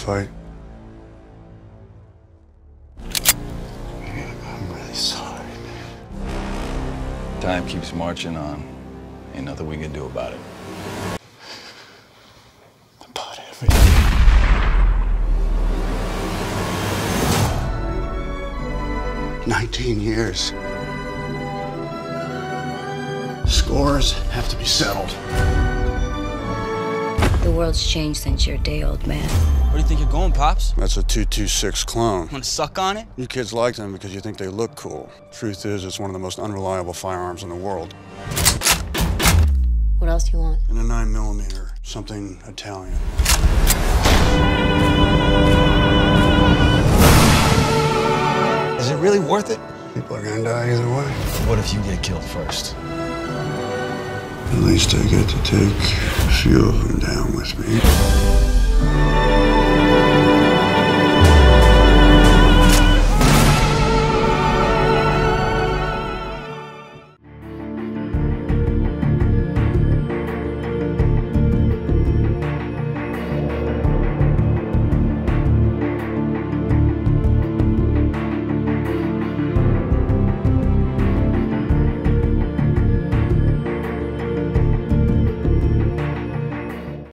fight. Man, I'm really sorry, man. Time keeps marching on. Ain't nothing we can do about it. About everything. Nineteen years. Scores have to be settled. The world's changed since you're a day old man. Where do you think you're going, Pops? That's a 226 clone. Want to suck on it? You kids like them because you think they look cool. Truth is, it's one of the most unreliable firearms in the world. What else do you want? And a 9mm, something Italian. Is it really worth it? People are gonna die either way. What if you get killed first? At least I get to take a few of them down with me.